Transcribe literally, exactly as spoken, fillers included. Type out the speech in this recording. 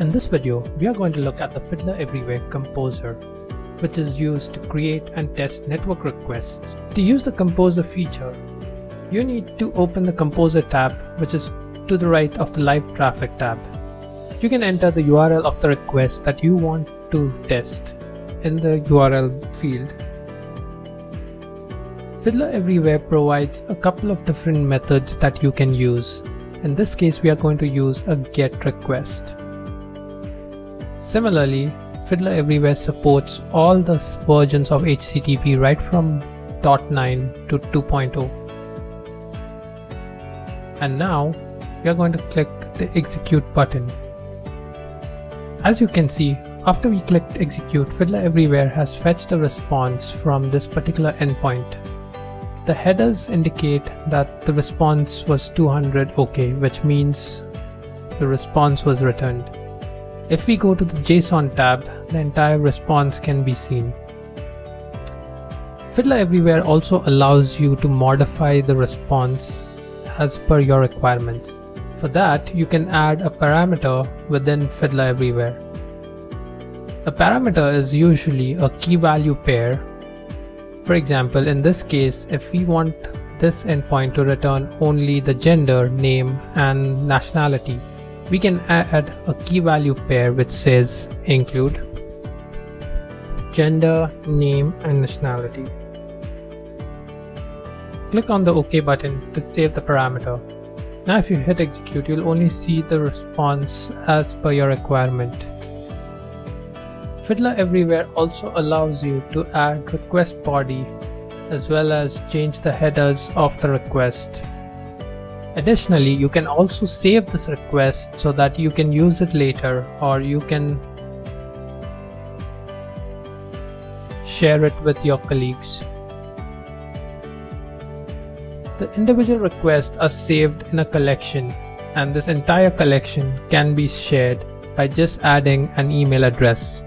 In this video, we are going to look at the Fiddler Everywhere Composer, which is used to create and test network requests. To use the Composer feature, you need to open the Composer tab, which is to the right of the Live Traffic tab. You can enter the U R L of the request that you want to test in the U R L field. Fiddler Everywhere provides a couple of different methods that you can use. In this case, we are going to use a GET request. Similarly, Fiddler Everywhere supports all the versions of H T T P right from zero point nine to two point oh. And now, we are going to click the Execute button. As you can see, after we clicked Execute, Fiddler Everywhere has fetched a response from this particular endpoint. The headers indicate that the response was two hundred OK, which means the response was returned. If we go to the JSON tab, the entire response can be seen. Fiddler Everywhere also allows you to modify the response as per your requirements. For that, you can add a parameter within Fiddler Everywhere. A parameter is usually a key value pair. For example, in this case, if we want this endpoint to return only the gender, name, and nationality, we can add a key value pair which says include gender, name, and nationality. Click on the OK button to save the parameter. Now if you hit execute, you'll only see the response as per your requirement. Fiddler Everywhere also allows you to add request body as well as change the headers of the request. Additionally, you can also save this request so that you can use it later, or you can share it with your colleagues. The individual requests are saved in a collection, and this entire collection can be shared by just adding an email address.